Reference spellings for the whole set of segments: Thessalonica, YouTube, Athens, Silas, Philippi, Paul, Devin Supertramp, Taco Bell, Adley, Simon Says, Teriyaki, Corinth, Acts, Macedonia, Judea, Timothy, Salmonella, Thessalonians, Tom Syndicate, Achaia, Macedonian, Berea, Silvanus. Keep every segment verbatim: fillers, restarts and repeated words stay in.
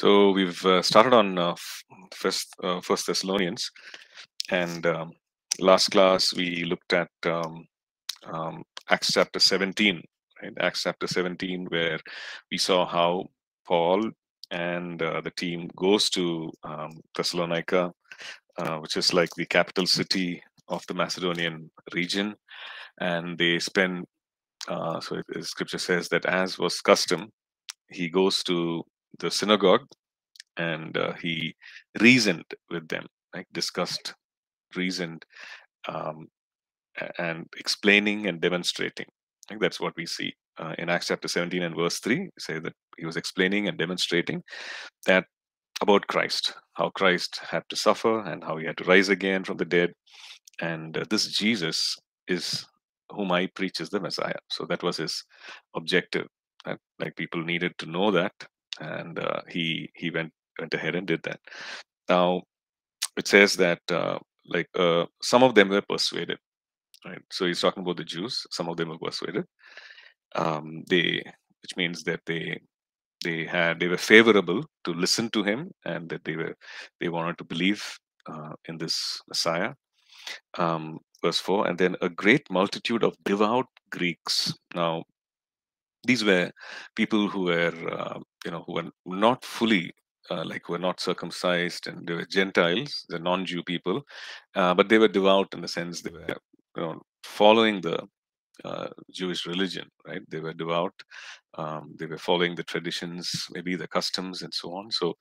So we've uh, started on uh, first, uh, first Thessalonians, and um, last class we looked at um, um, Acts chapter seventeen, right? Acts chapter seventeen, where we saw how Paul and uh, the team goes to um, Thessalonica, uh, which is like the capital city of the Macedonian region, and they spend, uh, so it, scripture says that as was custom, he goes to the synagogue and uh, he reasoned with them, like discussed, reasoned, um, and explaining and demonstrating. I think that's what we see uh, in Acts chapter seventeen and verse three. Say that he was explaining and demonstrating that about Christ, how Christ had to suffer and how he had to rise again from the dead, and uh, this Jesus is whom I preach is the Messiah. So that was his objective. That, like, people needed to know that. And uh, he he went went ahead and did that. Now it says that uh, like uh, some of them were persuaded, right? So he's talking about the Jews. Some of them were persuaded. Um, they, which means that they they had they were favorable to listen to him, and that they were they wanted to believe uh, in this Messiah. Um, verse four, and then a great multitude of devout Greeks. Now, these were people who were, uh, you know, who were not fully, uh, like, were not circumcised, and they were Gentiles, the non-Jew people, uh, but they were devout in the sense they were, you know, following the uh, Jewish religion, right? They were devout. Um, they were following the traditions, maybe the customs, and so on. So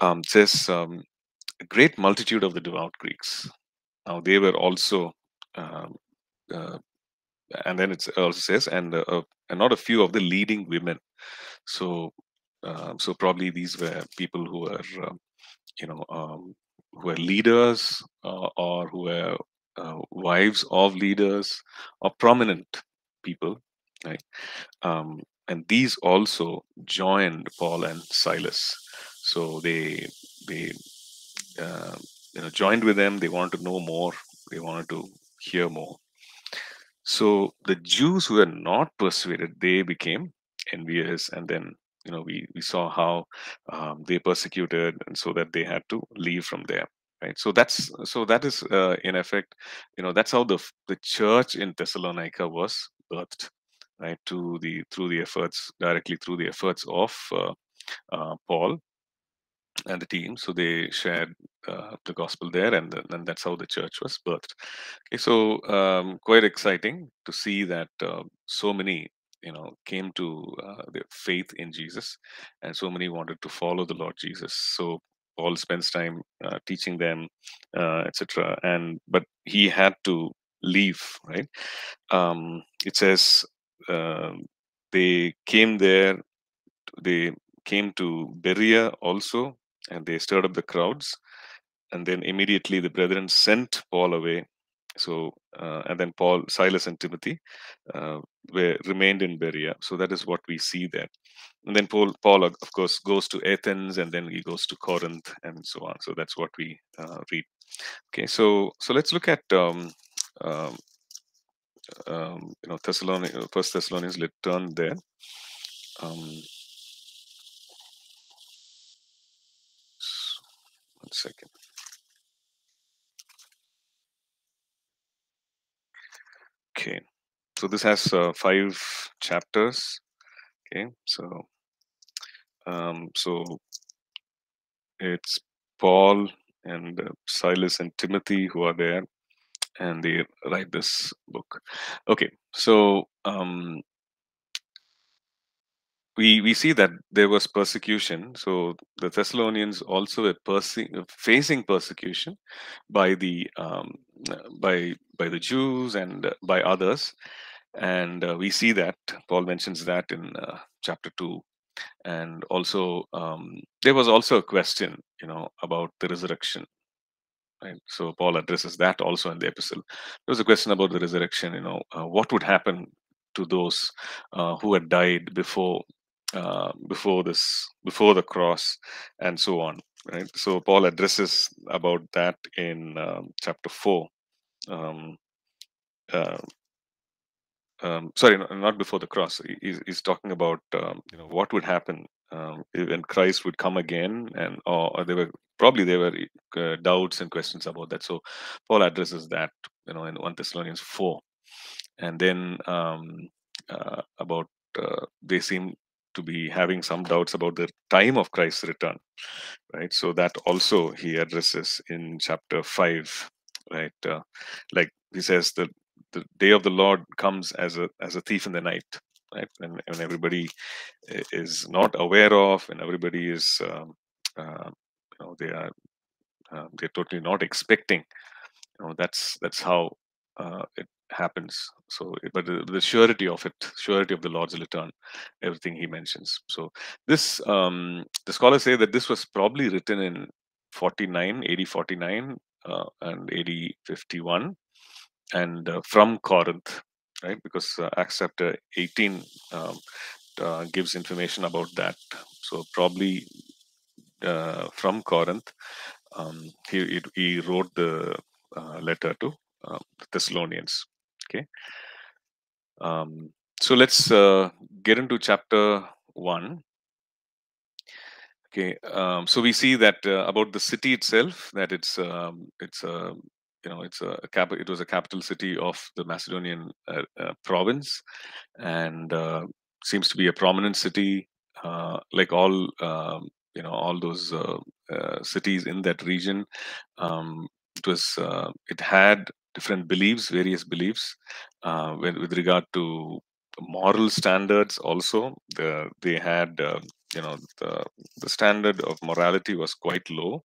um, it says um, a great multitude of the devout Greeks. Now they were also. Uh, uh, And then it also says, and, uh, and not a few of the leading women. So, uh, so probably these were people who were, uh, you know, um, who were leaders uh, or who were uh, wives of leaders or prominent people, right? Um, and these also joined Paul and Silas. So they, they, uh, you know, joined with them. They wanted to know more. They wanted to hear more. So the Jews who were not persuaded, they became envious, and then, you know, we we saw how um, they persecuted, and so that they had to leave from there, right? So that's so that is uh, in effect, you know, that's how the the church in Thessalonica was birthed, right? To the through the efforts directly through the efforts of uh, uh, Paul and the team. So they shared uh, the gospel there, and then that's how the church was birthed. Okay, so um, quite exciting to see that uh, so many, you know, came to uh, their faith in Jesus, and so many wanted to follow the Lord Jesus. So Paul spends time uh, teaching them, uh, et cetera. And but he had to leave, right? Um, it says uh, they came there. They came to Berea also, and they stirred up the crowds, and then immediately the brethren sent Paul away. So, uh, and then Paul, Silas, and Timothy uh, were remained in Berea. So that is what we see there. And then Paul, Paul, of course, goes to Athens, and then he goes to Corinth, and so on. So that's what we uh, read. Okay, so so let's look at um, um, um, you know Thessalonians, First Thessalonians. Let's turn there. Um, One second. Okay, so this has uh, five chapters. Okay, so um, so it's Paul and uh, Silas and Timothy who are there, and they write this book. Okay, so um, We, we see that there was persecution. So the Thessalonians also were perse- facing persecution by the um, by by the Jews and uh, by others, and uh, we see that Paul mentions that in uh, chapter two, and also um, there was also a question, you know, about the resurrection. Right. So Paul addresses that also in the epistle. There was a question about the resurrection. You know, uh, what would happen to those uh, who had died before? Uh, before this, before the cross, and so on, right? So Paul addresses about that in um, chapter four. Um, uh, um, sorry, not before the cross. He, he's talking about um, you know what would happen um, when Christ would come again, and or, or they were probably there were uh, doubts and questions about that. So Paul addresses that, you know, in First Thessalonians four, and then um, uh, about uh, they seem to be having some doubts about the time of Christ's return, right? So that also he addresses in chapter five, right? Uh, like he says that the day of the Lord comes as a as a thief in the night, right? And, and everybody is not aware of, and everybody is, um, uh, you know, they are uh, they're totally not expecting. You know, that's that's how uh, it happens. So, but the, the surety of it, surety of the Lord's return, everything he mentions. So this, um, the scholars say that this was probably written in forty-nine, A D forty-nine uh, and A D fifty-one, and uh, from Corinth, right? Because uh, Acts chapter eighteen um, uh, gives information about that. So probably uh, from Corinth, um, he he wrote the uh, letter to uh, the Thessalonians. Okay, um, so let's uh, get into chapter one. Okay, um, so we see that uh, about the city itself, that it's um, it's a uh, you know it's a cap it was a capital city of the Macedonian uh, uh, province, and uh, seems to be a prominent city, uh, like all uh, you know all those uh, uh, cities in that region. Um, it was uh, it had different beliefs, various beliefs, uh, with, with regard to moral standards. Also, the, they had, uh, you know, the, the standard of morality was quite low.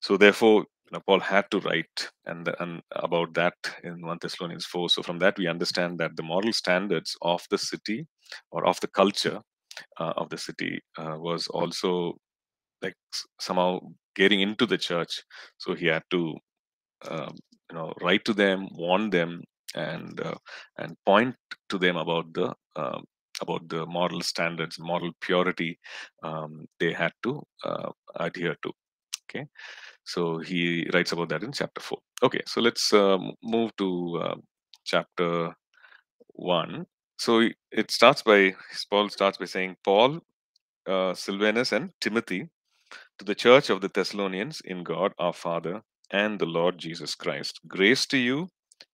So therefore, you know, Paul had to write and, and about that in First Thessalonians four. So from that, we understand that the moral standards of the city, or of the culture uh, of the city, uh, was also like somehow getting into the church. So he had to Um, you know, write to them, warn them, and uh, and point to them about the uh, about the moral standards, moral purity um, they had to uh, adhere to. Okay, so he writes about that in chapter four. Okay, so let's uh, move to uh, chapter one. So it starts by Paul starts by saying, Paul, uh, Silvanus, and Timothy, to the church of the Thessalonians in God our Father and the Lord Jesus Christ. Grace to you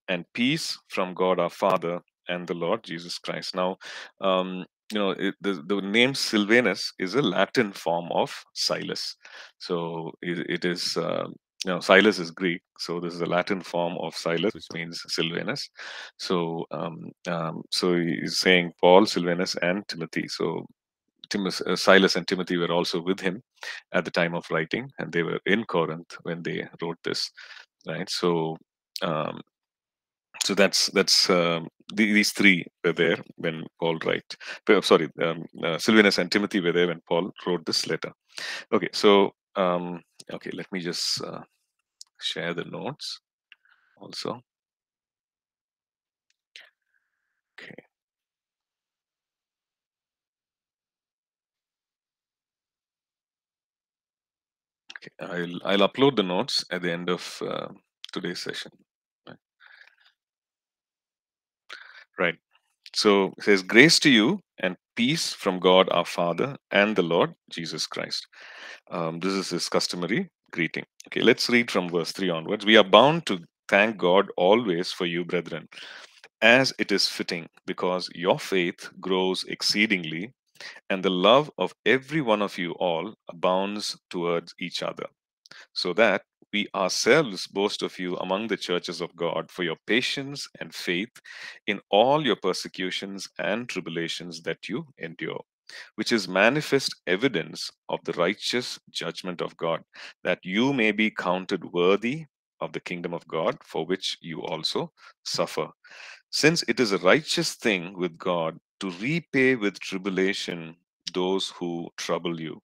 and peace from God our Father and the Lord Jesus Christ. Now, um, you know, it, the, the name Silvanus is a Latin form of Silas. So it, it is, uh, you know, Silas is Greek. So this is a Latin form of Silas, which means Silvanus. So, um, um, so he's saying Paul, Silvanus, and Timothy. So Tim, uh, Silas and Timothy were also with him at the time of writing, and they were in Corinth when they wrote this, right? So, um, so that's that's um, the, these three were there when Paul write. Uh, sorry, um, uh, Silvanus and Timothy were there when Paul wrote this letter. Okay, so um, okay, let me just uh, share the notes also. Okay. I'll, I'll upload the notes at the end of uh, today's session. Right. Right. So it says, grace to you and peace from God our Father and the Lord Jesus Christ. Um, this is his customary greeting. Okay, let's read from verse three onwards. We are bound to thank God always for you, brethren, as it is fitting, because your faith grows exceedingly, and the love of every one of you all abounds towards each other, so that we ourselves boast of you among the churches of God for your patience and faith in all your persecutions and tribulations that you endure, which is manifest evidence of the righteous judgment of God, that you may be counted worthy of the kingdom of God, for which you also suffer. Since it is a righteous thing with God to repay with tribulation those who trouble you,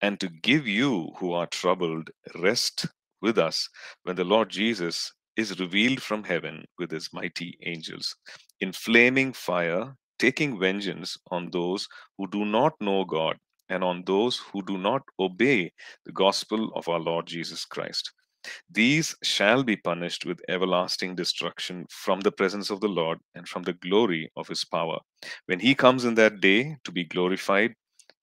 and to give you who are troubled rest with us when the Lord Jesus is revealed from heaven with his mighty angels, in flaming fire, taking vengeance on those who do not know God and on those who do not obey the gospel of our Lord Jesus Christ. These shall be punished with everlasting destruction from the presence of the Lord and from the glory of his power, when he comes in that day to be glorified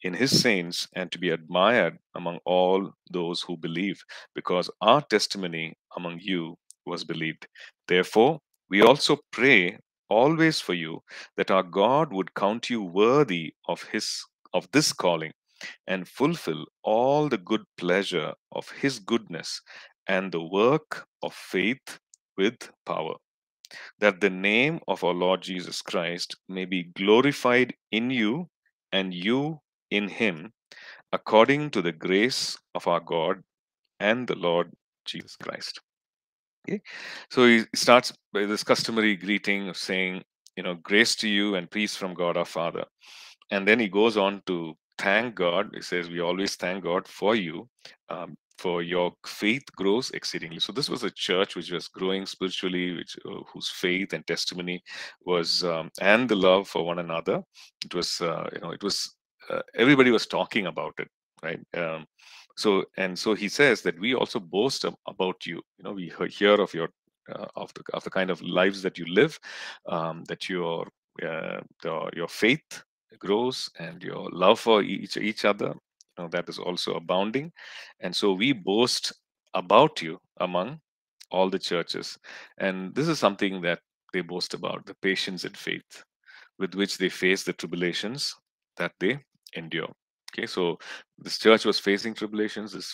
in his saints and to be admired among all those who believe, because our testimony among you was believed. Therefore, we also pray always for you, that our God would count you worthy of his of this calling, and fulfill all the good pleasure of his goodness and the work of faith with power, that the name of our Lord Jesus Christ may be glorified in you and you in him, according to the grace of our God and the Lord Jesus Christ. Okay. So he starts by this customary greeting of saying, you know, grace to you and peace from God our Father. And then he goes on to thank God. He says, we always thank God for you, um, for your faith grows exceedingly. So this was a church which was growing spiritually, which uh, whose faith and testimony was, um, and the love for one another. It was, uh, you know, it was, uh, everybody was talking about it, right? Um, So and so he says that we also boast about you. You know, we hear of your uh, of the of the kind of lives that you live, um, that your uh, the, your faith grows and your love for each each other. You know, that is also abounding, and so we boast about you among all the churches. And this is something that they boast about: the patience and faith with which they face the tribulations that they endure. Okay, so this church was facing tribulations, this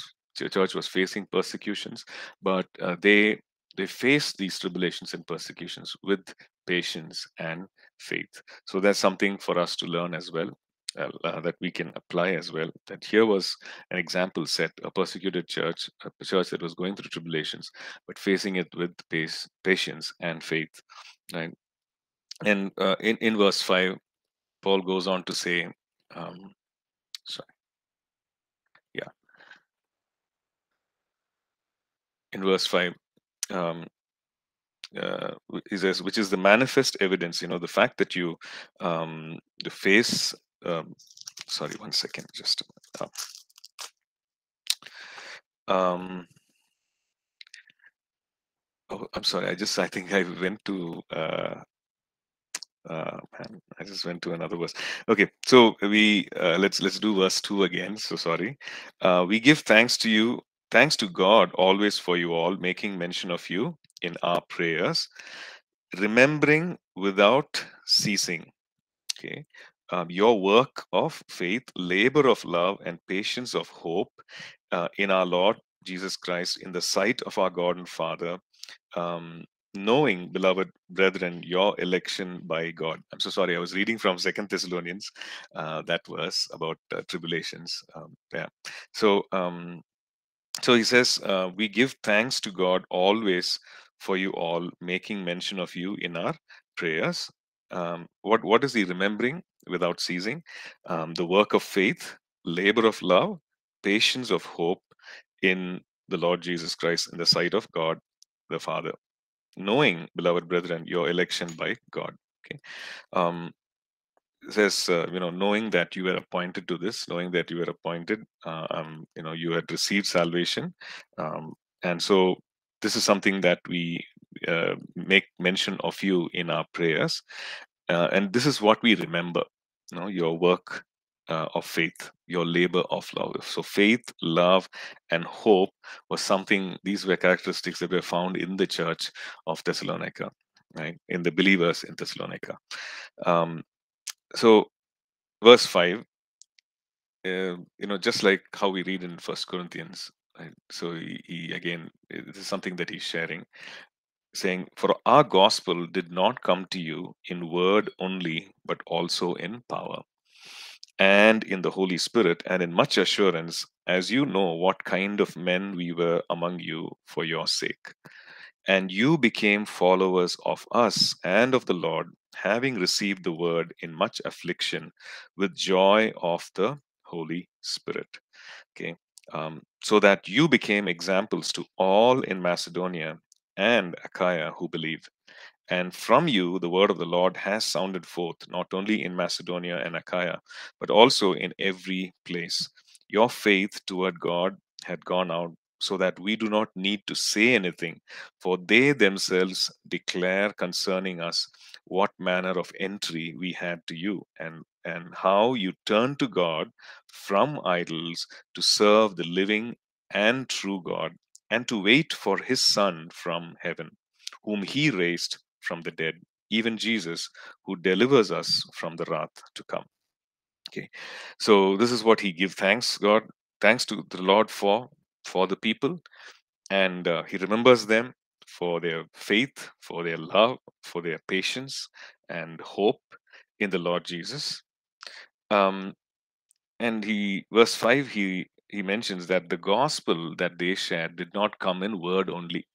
church was facing persecutions, but uh, they they faced these tribulations and persecutions with patience and faith. So that's something for us to learn as well, uh, that we can apply as well. That here was an example set, a persecuted church, a church that was going through tribulations, but facing it with pace, patience and faith. Right? And uh, in, in verse five, Paul goes on to say, um, Sorry. Yeah. In verse five, um, uh, he says, which is the manifest evidence, you know, the fact that you um, the face, um, sorry, one second, just uh, um, oh, I'm sorry, I just, I think I went to, uh, Uh, man, I just went to another verse. Okay, so we uh, let's let's do verse two again. So sorry, uh, we give thanks to you, thanks to God always for you all, making mention of you in our prayers, remembering without ceasing, okay, um, your work of faith, labor of love, and patience of hope uh, in our Lord Jesus Christ, in the sight of our God and Father. Um, Knowing, beloved brethren, your election by God. I'm so sorry. I was reading from Second Thessalonians, uh, that verse about uh, tribulations. Um, yeah. So, um, so he says, uh, we give thanks to God always for you all, making mention of you in our prayers. Um, what what is he remembering without ceasing? Um, the work of faith, labor of love, patience of hope in the Lord Jesus Christ, in the sight of God the Father. Knowing, beloved brethren, your election by God. Okay, um, says uh, you know, knowing that you were appointed to this, knowing that you were appointed, uh, um, you know, you had received salvation, um, and so this is something that we uh, make mention of you in our prayers, uh, and this is what we remember. You know, your work uh, of faith, your labor of love. So faith, love, and hope was something, these were characteristics that were found in the church of Thessalonica, right? In the believers in Thessalonica. Um, so verse five, uh, you know, just like how we read in First Corinthians, right? So he, he again, this is something that he's sharing, saying, for our gospel did not come to you in word only, but also in power, and in the Holy Spirit, and in much assurance, as you know what kind of men we were among you for your sake. And you became followers of us and of the Lord, having received the word in much affliction with joy of the Holy Spirit. Okay, um, so that you became examples to all in Macedonia and Achaia who believe. And from you, the word of the Lord has sounded forth, not only in Macedonia and Achaia, but also in every place. Your faith toward God had gone out, so that we do not need to say anything, for they themselves declare concerning us what manner of entry we had to you, and and how you turn to God from idols to serve the living and true God, and to wait for his Son from heaven, whom he raised from the dead, even Jesus, who delivers us from the wrath to come. Okay, so this is what he gives thanks God, thanks to the Lord for, for the people. And uh, he remembers them for their faith, for their love, for their patience and hope in the Lord Jesus. Um, and he, verse five, he, he mentions that the gospel that they shared did not come in word only,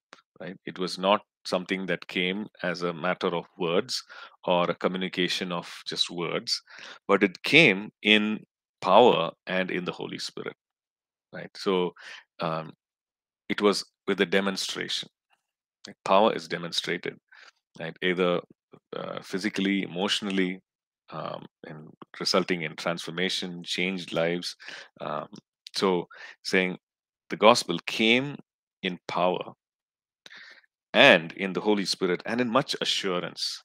right? It was not something that came as a matter of words or a communication of just words, but it came in power and in the Holy Spirit, right? So um, it was with a demonstration. Like power is demonstrated, right? Either uh, physically, emotionally, um, and resulting in transformation, changed lives. Um, so saying the gospel came in power and in the Holy Spirit and in much assurance,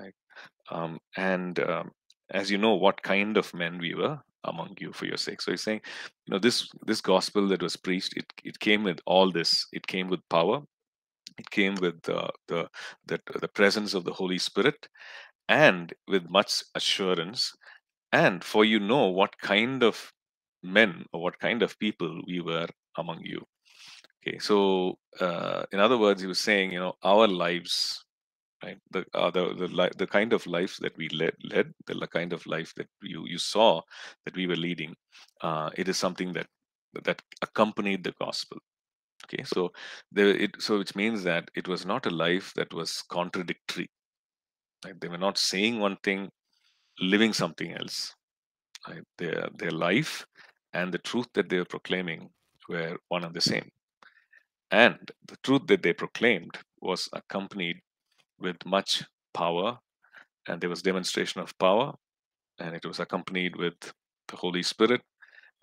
right? Um, and um, as you know, what kind of men we were among you for your sake. So he's saying, you know, this this gospel that was preached, it, it came with all this. It came with power. It came with uh, the, the, the presence of the Holy Spirit and with much assurance. And for you know what kind of men or what kind of people we were among you. Okay, so uh, in other words, he was saying, you know, our lives, right? The uh, the the, li the kind of life that we led, led, the kind of life that you you saw that we were leading, uh, it is something that that accompanied the gospel. Okay, so there it so which means that it was not a life that was contradictory. Right? They were not saying one thing, living something else. Right? Their their life and the truth that they were proclaiming were one and the same. And the truth that they proclaimed was accompanied with much power, and there was demonstration of power, and it was accompanied with the Holy Spirit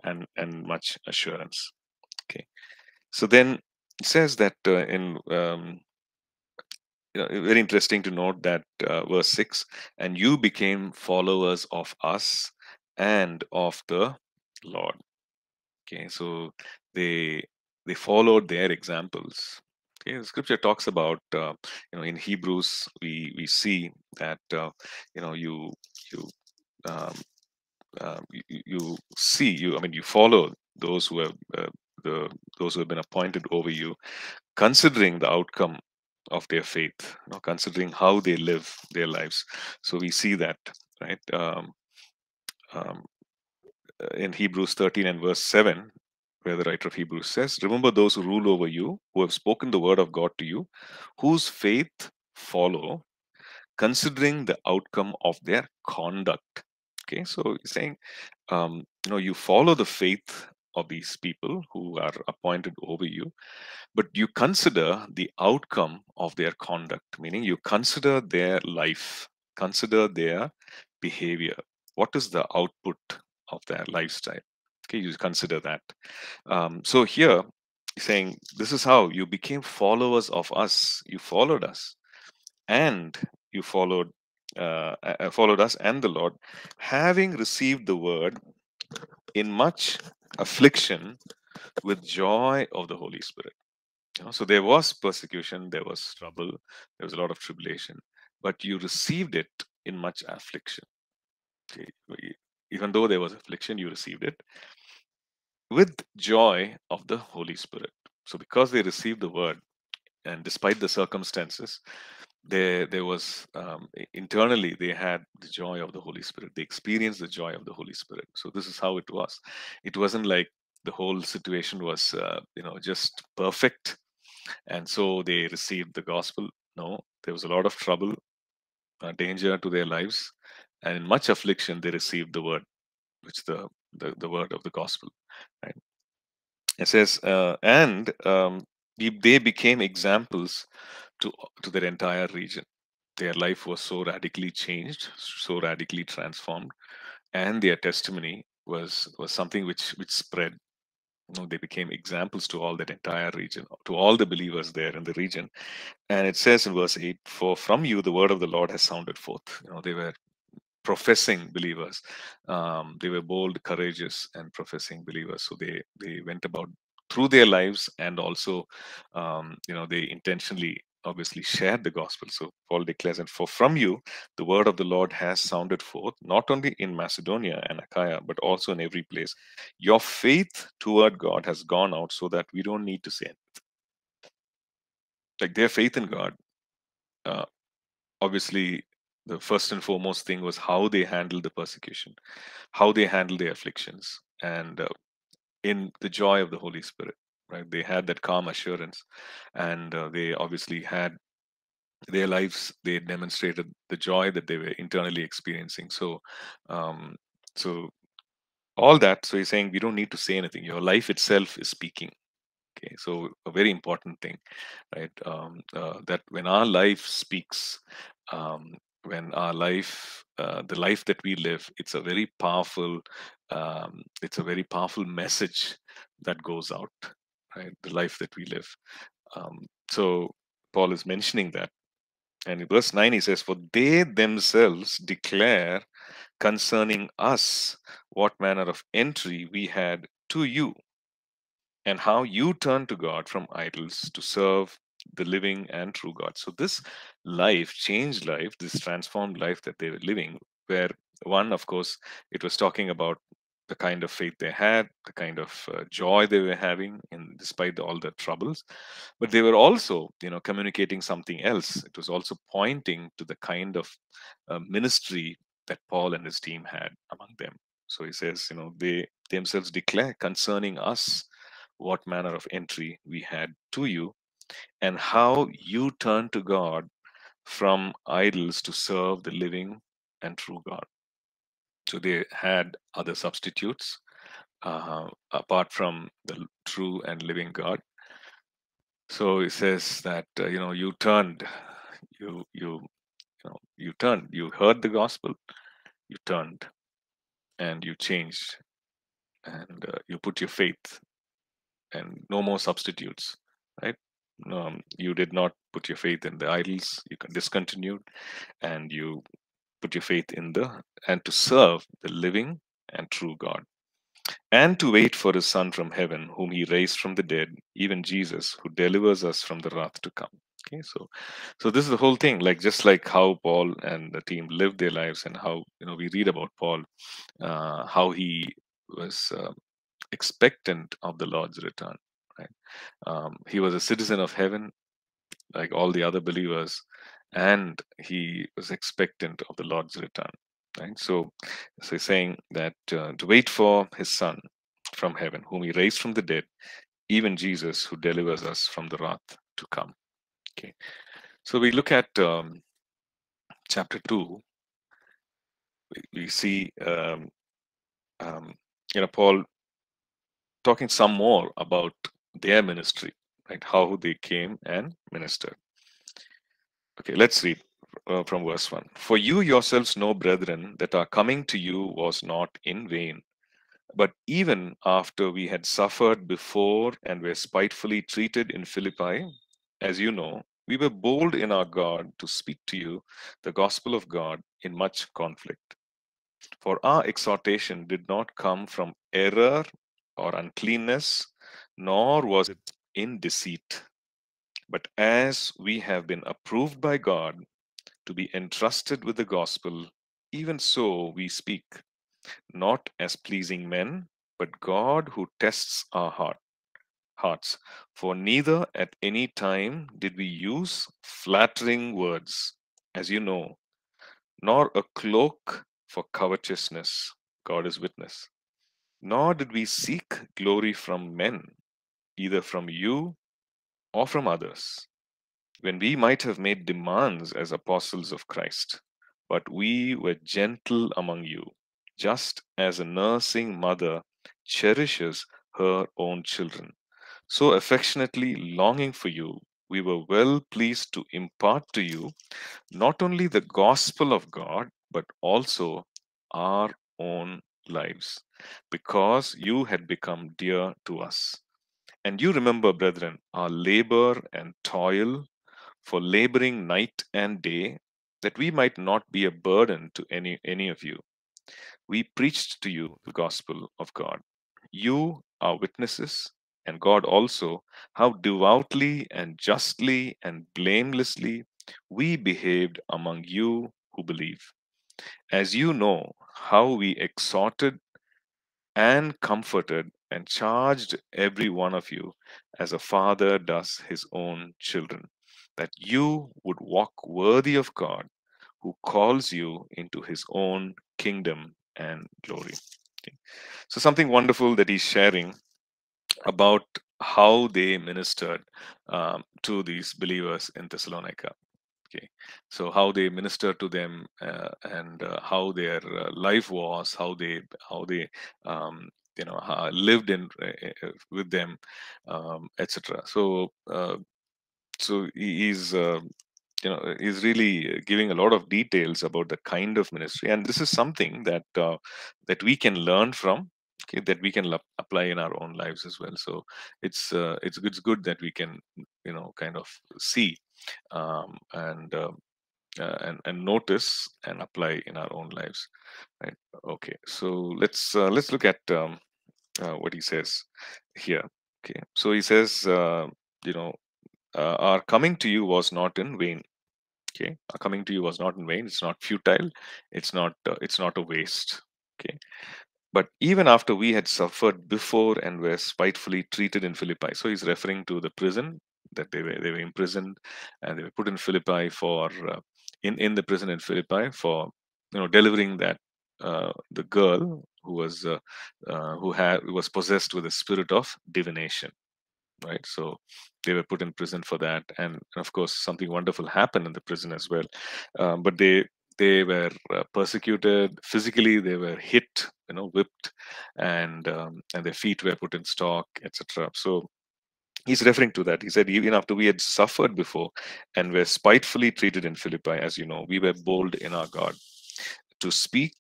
and, and much assurance. Okay, so then it says that uh, in, um, you know, very interesting to note that uh, verse six, and you became followers of us and of the Lord. Okay, so they... They followed their examples. Okay, the scripture talks about, uh, you know, in Hebrews we we see that uh, you know you you, um, uh, you you see you I mean you follow those who have uh, the those who have been appointed over you, considering the outcome of their faith, you know, considering how they live their lives. So we see that, right? Um, um, in Hebrews thirteen and verse seven. Where the writer of Hebrews says, remember those who rule over you, who have spoken the word of God to you, whose faith follow, considering the outcome of their conduct. Okay, so he's saying, um, you know, you follow the faith of these people who are appointed over you, but you consider the outcome of their conduct, meaning you consider their life, consider their behavior. What is the output of their lifestyle? Okay, you consider that. Um, so here, saying this is how you became followers of us. You followed us, and you followed uh, followed us and the Lord, having received the word in much affliction with joy of the Holy Spirit. You know, so there was persecution, there was trouble, there was a lot of tribulation, but you received it in much affliction. Okay. Even though there was affliction, you received it with joy of the Holy Spirit. So because they received the word, and despite the circumstances, there, there was, um, internally, they had the joy of the Holy Spirit. They experienced the joy of the Holy Spirit. So this is how it was. It wasn't like the whole situation was, uh, you know, just perfect. And so they received the gospel. No, there was a lot of trouble, uh, danger to their lives. And in much affliction, they received the word, which the the, the word of the gospel. Right? It says, uh, and um, they became examples to to their entire region. Their life was so radically changed, so radically transformed, and their testimony was was something which which spread. You know, they became examples to all that entire region, to all the believers there in the region. And it says in verse eight, for from you the word of the Lord has sounded forth. You know, they were professing believers. Um, they were bold, courageous, and professing believers. So they they went about through their lives, and also, um, you know, they intentionally, obviously, shared the gospel. So Paul declares, and for from you, the word of the Lord has sounded forth, not only in Macedonia and Achaia, but also in every place. Your faith toward God has gone out so that we don't need to say anything. Like their faith in God, uh, obviously, the first and foremost thing was how they handled the persecution, how they handled their afflictions, and uh, in the joy of the Holy Spirit, right? They had that calm assurance, and uh, they obviously had their lives, they demonstrated the joy that they were internally experiencing. So, um, so all that, so he's saying we don't need to say anything. Your life itself is speaking. Okay, so a very important thing, right? Um, uh, that when our life speaks, um, when our life, uh, the life that we live, it's a very powerful, um, it's a very powerful message that goes out, right? The life that we live. Um, so Paul is mentioning that. And in verse nine, he says, for they themselves declare concerning us what manner of entry we had to you, and how you turn to God from idols to serve the living and true God. So this life, changed life, this transformed life that they were living, where one, of course, it was talking about the kind of faith they had, the kind of uh, joy they were having, in despite the, all the troubles. But they were also, you know, communicating something else. It was also pointing to the kind of uh, ministry that Paul and his team had among them. So he says, you know, they themselves declare concerning us what manner of entry we had to you, and how you turn to God from idols to serve the living and true God. So they had other substitutes uh, apart from the true and living God. So it says that uh, you know, you turned, you you you know, you turned, you heard the gospel, you turned, and you changed, and uh, you put your faith, and no more substitutes, right? Um, you did not put your faith in the idols, you discontinued, and you put your faith in the, and to serve the living and true God, and to wait for his Son from heaven, whom he raised from the dead, even Jesus, who delivers us from the wrath to come. Okay, so so this is the whole thing, like just like how Paul and the team lived their lives, and how, you know, we read about Paul, uh, how he was uh, expectant of the Lord's return. Right? Um, he was a citizen of heaven, like all the other believers, and he was expectant of the Lord's return. Right? So, so he's saying that uh, to wait for his Son from heaven, whom he raised from the dead, even Jesus, who delivers us from the wrath to come. Okay. So we look at um, chapter two. We, we see, um, um, you know, Paul talking some more about their ministry, right? How they came and ministered. Okay, let's read uh, from verse one. For you yourselves know, brethren, that our coming to you was not in vain, but even after we had suffered before and were spitefully treated in Philippi, as you know, we were bold in our God to speak to you the gospel of God in much conflict. For our exhortation did not come from error or uncleanness, nor was it in deceit. But as we have been approved by God to be entrusted with the gospel, even so we speak, not as pleasing men, but God who tests our heart, hearts. For neither at any time did we use flattering words, as you know, nor a cloak for covetousness, God is witness. Nor did we seek glory from men, either from you or from others, when we might have made demands as apostles of Christ. But we were gentle among you, just as a nursing mother cherishes her own children. So affectionately longing for you, we were well pleased to impart to you not only the gospel of God, but also our own lives, because you had become dear to us. And you remember, brethren, our labor and toil, for laboring night and day that we might not be a burden to any, any of you. We preached to you the gospel of God. You are witnesses, and God also, how devoutly and justly and blamelessly we behaved among you who believe. As you know how we exhorted and comforted and charged every one of you, as a father does his own children, that you would walk worthy of God, who calls you into his own kingdom and glory. Okay. So something wonderful that he's sharing about how they ministered um, to these believers in Thessalonica. Okay, so how they ministered to them, uh, and uh, how their uh, life was, how they, how they, um, you know, uh, lived in uh, with them, um, et cetera. So, uh, so he's, uh, you know, he's really giving a lot of details about the kind of ministry, and this is something that uh, that we can learn from. Okay, that we can apply in our own lives as well. So it's uh, it's it's good that we can, you know, kind of see um, and uh, uh, and and notice and apply in our own lives. Right? Okay, so let's uh, let's look at um, uh, what he says here. Okay, so he says, uh, you know, uh, our coming to you was not in vain. Okay, our coming to you was not in vain. It's not futile. It's not uh, it's not a waste. Okay. But even after we had suffered before and were spitefully treated in Philippi. So he's referring to the prison that they were, they were imprisoned, and they were put in Philippi for, uh, in, in the prison in Philippi for, you know, delivering that, uh, the girl who was, uh, uh, who had, who was possessed with the spirit of divination, right? So they were put in prison for that. And of course, something wonderful happened in the prison as well. Um, but they, They were persecuted physically. They were hit, you know, whipped, and um, and their feet were put in stock, et cetera. So he's referring to that. He said, even after we had suffered before and were spitefully treated in Philippi, as you know, we were bold in our God to speak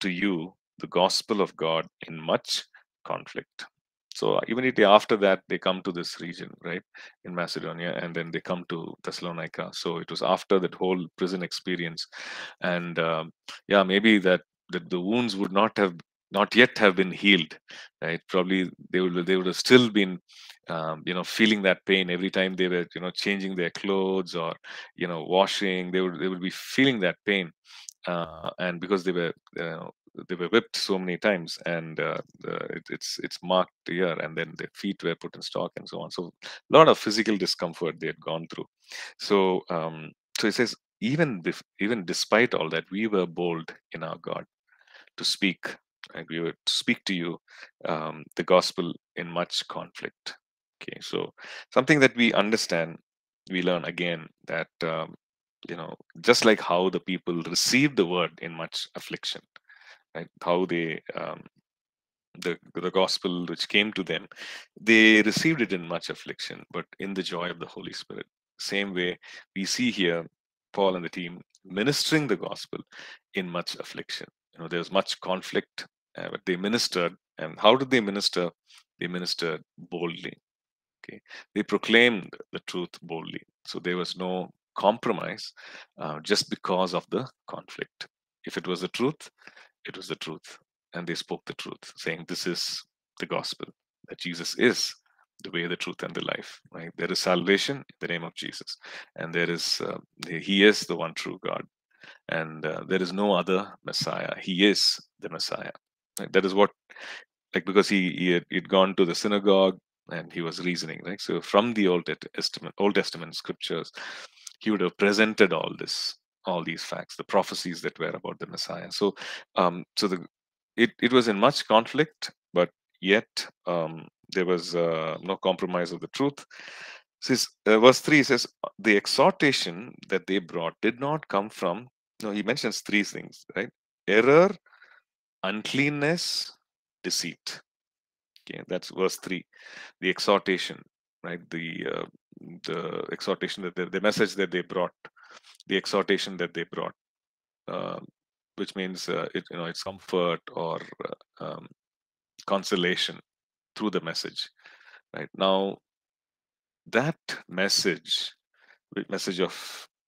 to you the gospel of God in much conflict. So immediately after that, they come to this region, right, in Macedonia, and then they come to Thessalonica. So it was after that whole prison experience, and uh, yeah, maybe that that the wounds would not have not yet have been healed, right? Probably they would they would have still been, um, you know, feeling that pain every time they were, you know, changing their clothes or, you know, washing. They would they would be feeling that pain, uh, and because they were, you know, they were whipped so many times, and uh, uh, it, it's it's marked here, and then their feet were put in stock, and so on. So a lot of physical discomfort they had gone through. So um, so it says, even even despite all that, we were bold in our God to speak, and we would speak to you um, the gospel in much conflict. Okay, so something that we understand, we learn again that um, you know, just like how the people received the word in much affliction. Right, how they um, the the gospel which came to them, they received it in much affliction, but in the joy of the Holy Spirit. Same way we see here Paul and the team ministering the gospel in much affliction. You know, there's much conflict, uh, but they ministered. And how did they minister? They ministered boldly. Okay, they proclaimed the truth boldly. So there was no compromise, uh, just because of the conflict. If it was the truth, it was the truth, and they spoke the truth, saying, "This is the gospel, that Jesus is the way, the truth, and the life. Right? There is salvation in the name of Jesus, and there is uh, He is the one true God, and uh, there is no other Messiah. He is the Messiah." Right? That is what, like, because he he had he'd gone to the synagogue and he was reasoning, right? So from the Old Testament, Old Testament scriptures, he would have presented all this. All these facts, the prophecies that were about the Messiah. So, um, so the it it was in much conflict, but yet um, there was uh, no compromise of the truth. Says uh, verse three says the exhortation that they brought did not come from. No, he mentions three things, right? Error, uncleanness, deceit. Okay, that's verse three. The exhortation, right? The uh, the exhortation that they, the message that they brought. The exhortation that they brought, uh, which means uh, it, you know, it's comfort or uh, um, consolation through the message. Right now, that message, message of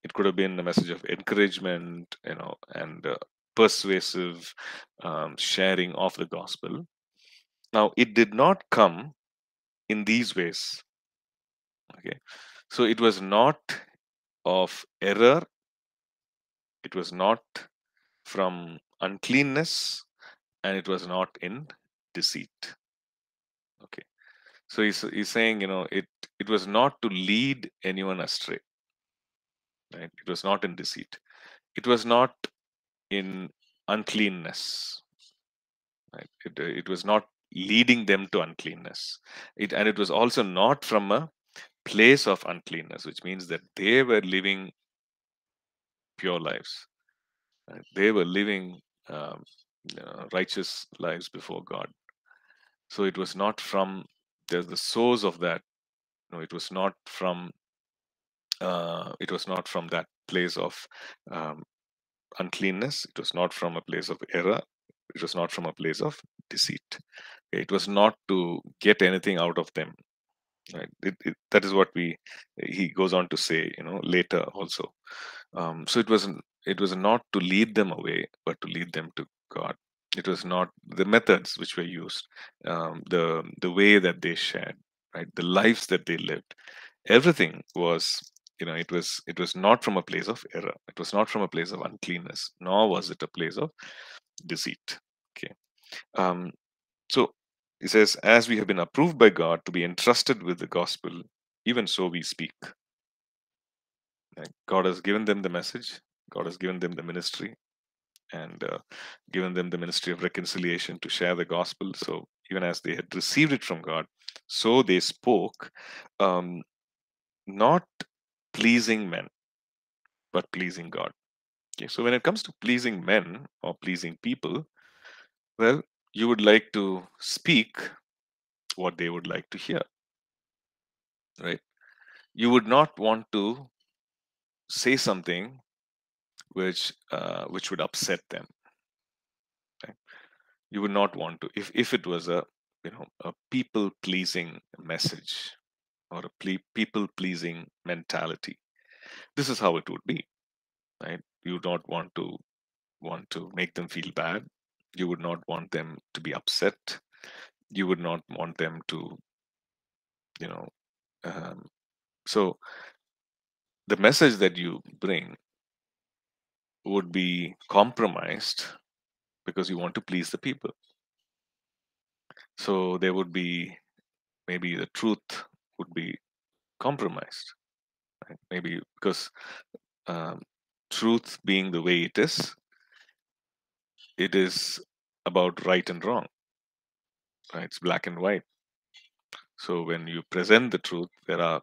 It could have been a message of encouragement, you know, and uh, persuasive um, sharing of the gospel. Now, it did not come in these ways. Okay, so it was not of error. It was not from uncleanness, and it was not in deceit. Okay, so he's, he's saying, you know, it it was not to lead anyone astray. Right? It was not in deceit. It was not in uncleanness. Right? It, it was not leading them to uncleanness. It and it was also not from a place of uncleanness, which means that they were living pure lives. Right? They were living um, you know, righteous lives before God. So it was not from there's the source of that. No, it was not from. Uh, it was not from that place of um, uncleanness. It was not from a place of error. It was not from a place of deceit. It was not to get anything out of them. Right? It, it, that is what we. He goes on to say, you know, later also. Um, so it was. It was not to lead them away, but to lead them to God. It was not the methods which were used, um, the the way that they shared, right? The lives that they lived. Everything was, you know, it was it was not from a place of error. It was not from a place of uncleanness, nor was it a place of deceit. Okay, um, so he says, as we have been approved by God to be entrusted with the gospel, even so we speak. God has given them the message. God has given them the ministry. And uh, given them the ministry of reconciliation to share the gospel. So even as they had received it from God, so they spoke, um, not pleasing men, but pleasing God. Okay, so when it comes to pleasing men or pleasing people, well, you would like to speak what they would like to hear, right? You would not want to say something which uh, which would upset them. Right? You would not want to, if if it was a you know a people pleasing message or a ple people pleasing mentality. This is how it would be, right? You would not want to want to make them feel bad. You would not want them to be upset. You would not want them to, you know. Um, so the message that you bring would be compromised because you want to please the people. So there would be, maybe the truth would be compromised. Right? Maybe because um, truth being the way it is, it is about right and wrong. Right? It's black and white. So when you present the truth, there are,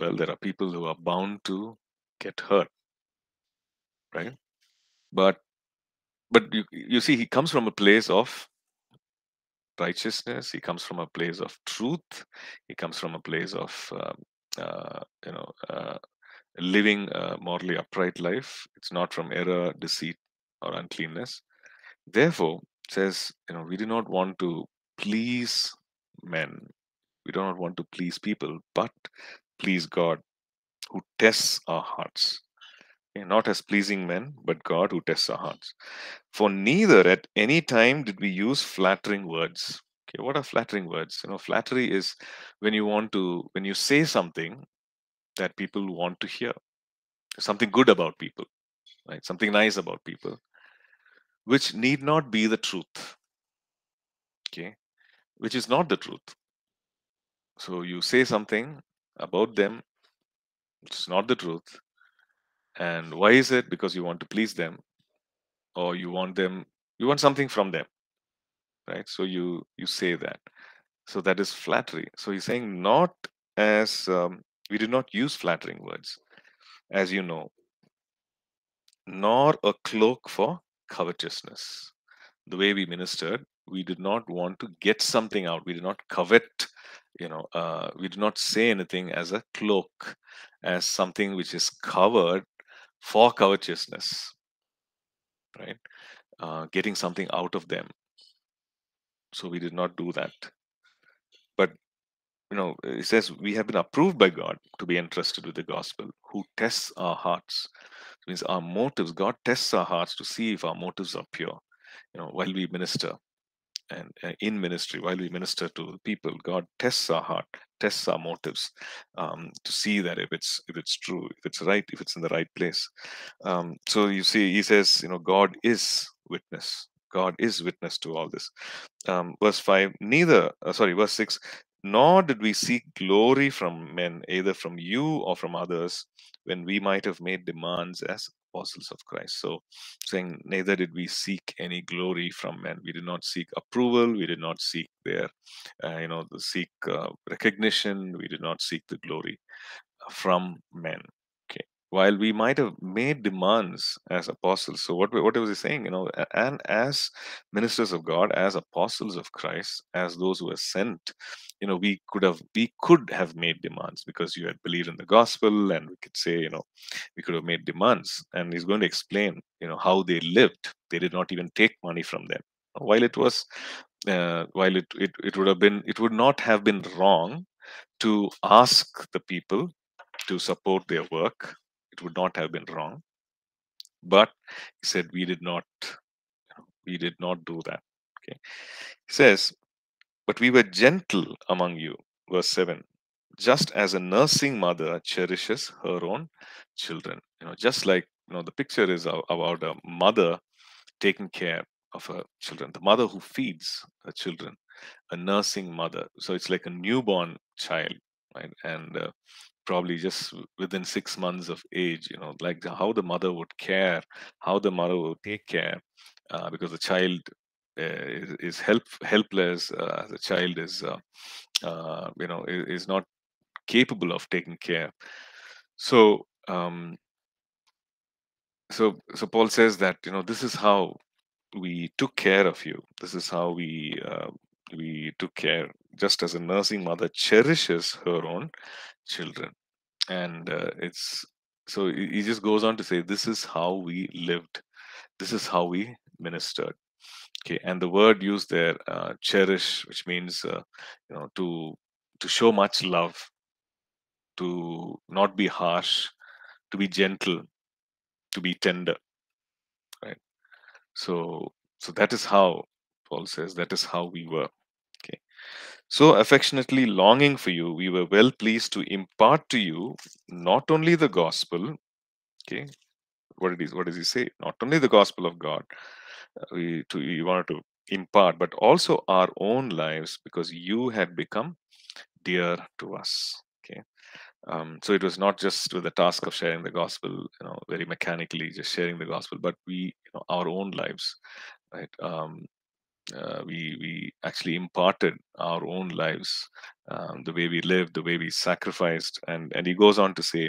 well, there are people who are bound to get hurt. Right, but but you you see, he comes from a place of righteousness. He comes from a place of truth. He comes from a place of uh, uh, you know uh, living a morally upright life. It's not from error, deceit, or uncleanness. Therefore, it says, you know, we do not want to please men. We do not want to please people, but please God, who tests our hearts. Not as pleasing men, but God who tests our hearts. For neither at any time did we use flattering words. Okay, what are flattering words? You know, flattery is when you want to, when you say something that people want to hear, something good about people, right? Something nice about people, which need not be the truth. Okay, which is not the truth. So you say something about them, it's not the truth. And why is it? Because you want to please them, or you want them, you want something from them, right? So you you say that. So that is flattery. So he's saying, not as um, we did not use flattering words, as you know, nor a cloak for covetousness. The way we ministered, we did not want to get something out. We did not covet, you know, uh, we did not say anything as a cloak, as something which is covered for covetousness, right? Uh, getting something out of them. So we did not do that. But you know, it says we have been approved by God to be entrusted with the gospel, who tests our hearts. It means our motives. God tests our hearts to see if our motives are pure. You know, while we minister and uh, in ministry, while we minister to people, God tests our heart, tests our motives um, to see that if it's if it's true, if it's right, if it's in the right place. Um, so you see, he says, you know, God is witness. God is witness to all this. Um, verse five. Neither, uh, sorry, verse six. Nor did we seek glory from men, either from you or from others, when we might have made demands as apostles of Christ. So saying, neither did we seek any glory from men. We did not seek approval. We did not seek their, uh, you know, seek uh, recognition. We did not seek the glory from men. Okay. While we might have made demands as apostles. So what, what was he saying? You know, and as ministers of God, as apostles of Christ, as those who are sent, you know, we could have we could have made demands because you had believed in the gospel, and we could say, you know, we could have made demands. And he's going to explain, you know, how they lived. They did not even take money from them. While it was, uh, while it, it it would have been, it would not have been wrong to ask the people to support their work. It would not have been wrong. But he said, we did not, you know, we did not do that. Okay, he says. But we were gentle among you, verse seven, just as a nursing mother cherishes her own children. You know, just like, you know, the picture is about a mother taking care of her children, the mother who feeds her children, a nursing mother. So it's like a newborn child, right? And uh, probably just within six months of age, you know, like how the mother would care, how the mother would take care, uh, because the child Uh, is, is help helpless. Uh, the child is, uh, uh, you know, is, is not capable of taking care. So, um, so, so Paul says that, you know, this is how we took care of you. This is how we uh, we took care, just as a nursing mother cherishes her own children. And uh, it's so he just goes on to say, this is how we lived. This is how we ministered. Okay, and the word used there, uh, cherish, which means uh, you know, to to show much love, to not be harsh, to be gentle, to be tender, right? So, so that is how Paul says that is how we were. Okay, so affectionately longing for you, we were well pleased to impart to you not only the gospel. Okay, what it is, what does he say? Not only the gospel of God. We, to, we wanted to impart, but also our own lives, because you had become dear to us. Okay, um, so it was not just with the task of sharing the gospel, you know, very mechanically just sharing the gospel, but we, you know, our own lives, right? Um, uh, we we actually imparted our own lives, um, the way we lived, the way we sacrificed, and and he goes on to say,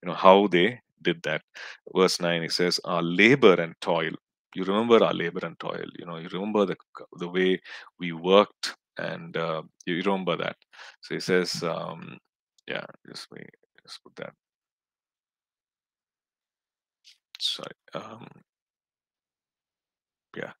you know, how they did that. Verse nine, he says, our labor and toil. You remember our labor and toil. You know, you remember the the way we worked, and uh, you remember that. So he says, um, yeah, just me, just put that. Sorry, um, yeah.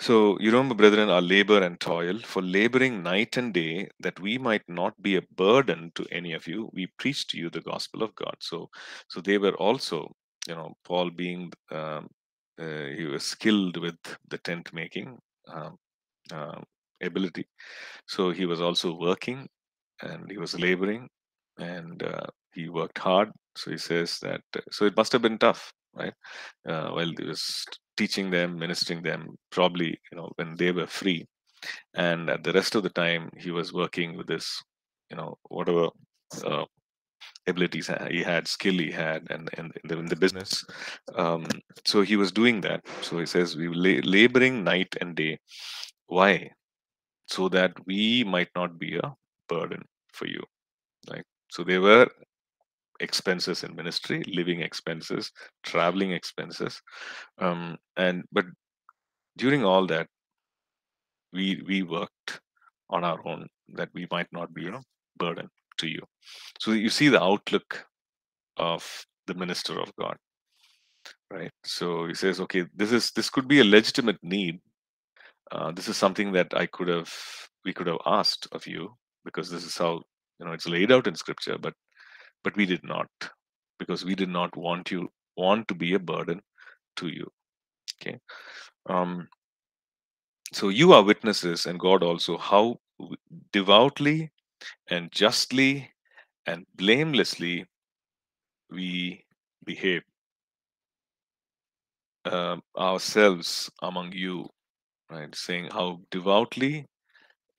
So you remember, brethren, our labor and toil, for laboring night and day, that we might not be a burden to any of you. We preach to you the gospel of God. So, so they were also. You know, Paul being, um, uh, he was skilled with the tent making um, uh, ability. So he was also working, and he was laboring, and uh, he worked hard. So he says that, so it must have been tough, right? Uh, while he was teaching them, ministering them, probably, you know, when they were free. And at the rest of the time, he was working with this, you know, whatever uh, abilities he had, skill he had, and, and in, the, in the business. Um, so he was doing that. So he says, we were laboring night and day. Why? So that we might not be a burden for you. Right? So there were expenses in ministry, living expenses, traveling expenses. Um, and but during all that, we we worked on our own, that we might not be a burden to you. So you see the outlook of the minister of God, right? So he says, okay, this is this could be a legitimate need. Uh, this is something that I could have, we could have asked of you, because this is how, you know, it's laid out in Scripture, but but we did not, because we did not want you want to be a burden to you. Okay. Um, so you are witnesses, and God also, how devoutly and justly and blamelessly we behave uh, ourselves among you, right? Saying how devoutly,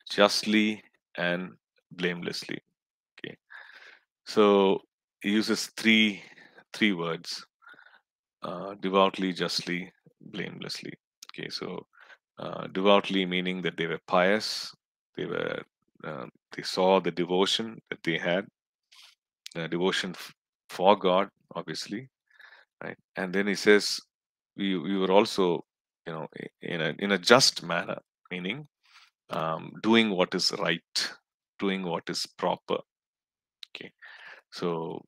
justly, and blamelessly. Okay, so he uses three three words: uh, devoutly, justly, blamelessly. Okay, so uh, devoutly meaning that they were pious, they were uh, they saw the devotion that they had, the devotion for God, obviously, right? And then he says, we we were also, you know, in a in a just manner, meaning um, doing what is right, doing what is proper. Okay, so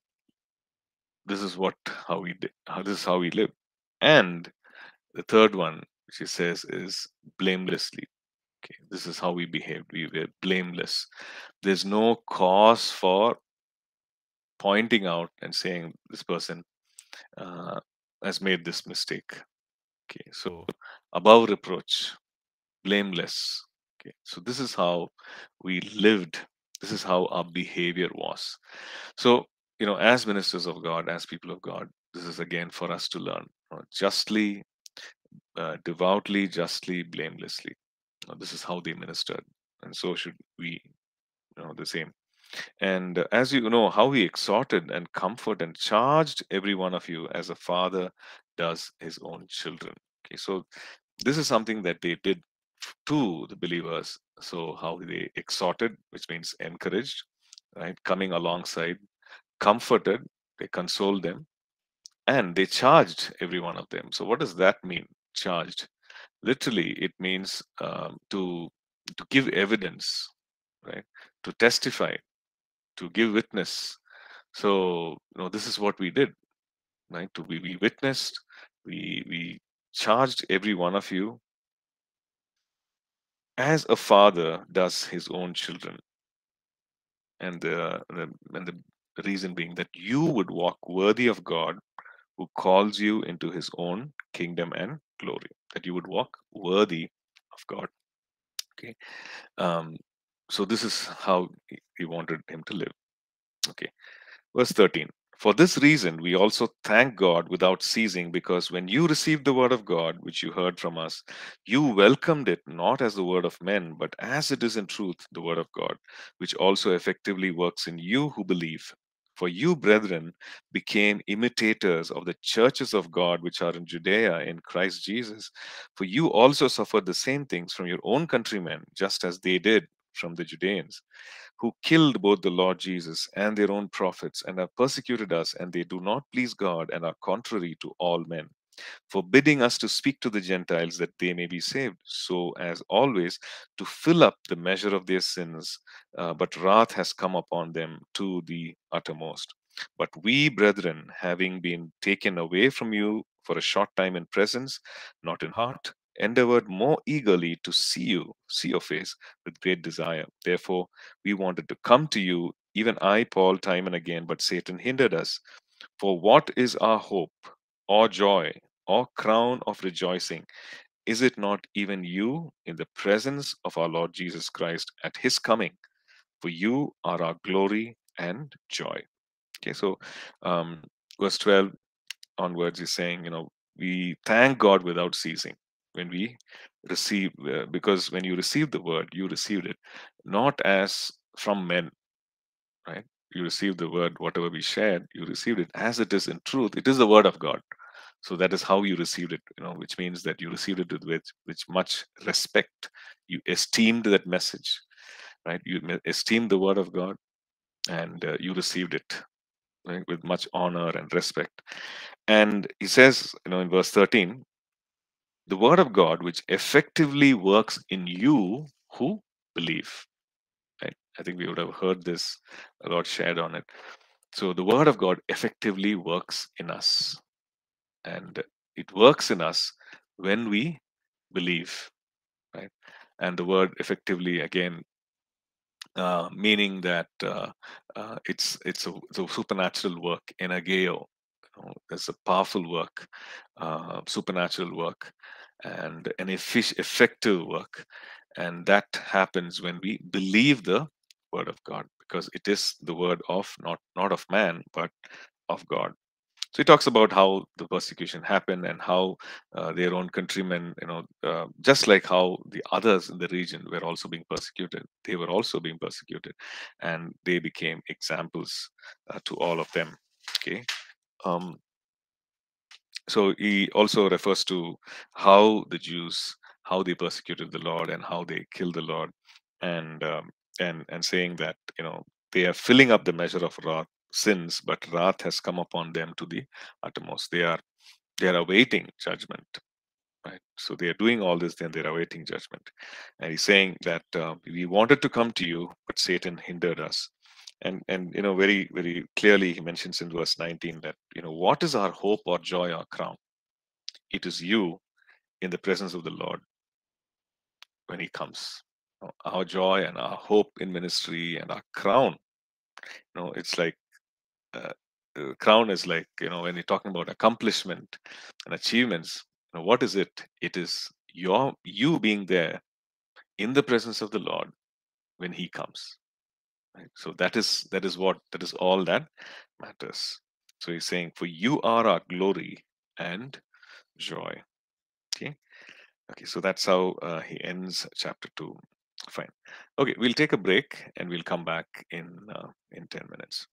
this is what how we did, how this is how we live. And the third one, which he says, is blamelessly. Okay, this is how we behaved. We were blameless. There's no cause for pointing out and saying this person uh, has made this mistake. Okay, so above reproach, blameless. Okay, so this is how we lived. This is how our behavior was. So, you know, as ministers of God, as people of God, this is again for us to learn. You know, justly, uh, devoutly, justly, blamelessly. You know, this is how they ministered, and so should we. You know, the same. And as you know, how he exhorted and comforted and charged every one of you as a father does his own children. Okay, so this is something that they did to the believers. So how they exhorted, which means encouraged, right? Coming alongside, comforted, they consoled them, and they charged every one of them. So what does that mean, charged? Literally, it means um, to to give evidence, right? To testify, to give witness. So, you know, this is what we did, right? To be, we witnessed, we we charged every one of you as a father does his own children. And the, the and the reason being that you would walk worthy of God, who calls you into his own kingdom and glory. That you would walk worthy of God. Okay. Um, so this is how he wanted him to live. Okay. Verse thirteen. For this reason, we also thank God without ceasing, because when you received the word of God, which you heard from us, you welcomed it not as the word of men, but as it is in truth, the word of God, which also effectively works in you who believe. For you, brethren, became imitators of the churches of God which are in Judea in Christ Jesus. For you also suffered the same things from your own countrymen, just as they did from the Judeans, who killed both the Lord Jesus and their own prophets, and have persecuted us, and they do not please God, and are contrary to all men, forbidding us to speak to the Gentiles that they may be saved, so as always to fill up the measure of their sins. Uh, but wrath has come upon them to the uttermost. But we, brethren, having been taken away from you for a short time in presence, not in heart, endeavored more eagerly to see you, see your face with great desire. Therefore, we wanted to come to you, even I, Paul, time and again, but Satan hindered us. For what is our hope, or joy, or crown of rejoicing? Is it not even you in the presence of our Lord Jesus Christ at his coming? For you are our glory and joy. Okay, so um, verse twelve onwards is saying, you know, we thank God without ceasing. When we receive, uh, because when you receive the word, you received it not as from men, right? You received the word, whatever we shared, you received it as it is in truth. It is the word of God. So that is how you received it, you know, which means that you received it with, with, with much respect. You esteemed that message, right? You esteemed the word of God, and uh, you received it, right, with much honor and respect. And he says, you know, in verse thirteen, the word of God, which effectively works in you who believe. Right? I think we would have heard this, a lot shared on it. So the word of God effectively works in us. And it works in us when we believe. Right? And the word effectively, again, uh, meaning that uh, uh, it's it's a, it's a supernatural work in ageo. You know, it's a powerful work, uh, supernatural work, and an effic- effective work, and that happens when we believe the word of God, because it is the word of not not of man, but of God. So he talks about how the persecution happened and how uh, their own countrymen, you know, uh, just like how the others in the region were also being persecuted, they were also being persecuted, and they became examples uh, to all of them. Okay, um, so he also refers to how the Jews, how they persecuted the Lord and how they killed the Lord, and um, and and saying that, you know, they are filling up the measure of wrath. Sins, but wrath has come upon them to the uttermost. They are they are awaiting judgment, right? So they are doing all this, then they are awaiting judgment. And he's saying that uh, we wanted to come to you, but Satan hindered us. And and you know, very very clearly he mentions in verse nineteen that, you know, what is our hope or joy or crown? It is you in the presence of the Lord when he comes. You know, our joy and our hope in ministry and our crown. You know, it's like. Uh, the crown is like, you know, when you're talking about accomplishment and achievements, you know, what is it? It is your you being there in the presence of the Lord when he comes, right? So that is that is what that is all that matters. So he's saying, for you are our glory and joy. Okay, okay, so that's how uh, he ends chapter two. Fine. Okay, we'll take a break and we'll come back in uh, in ten minutes.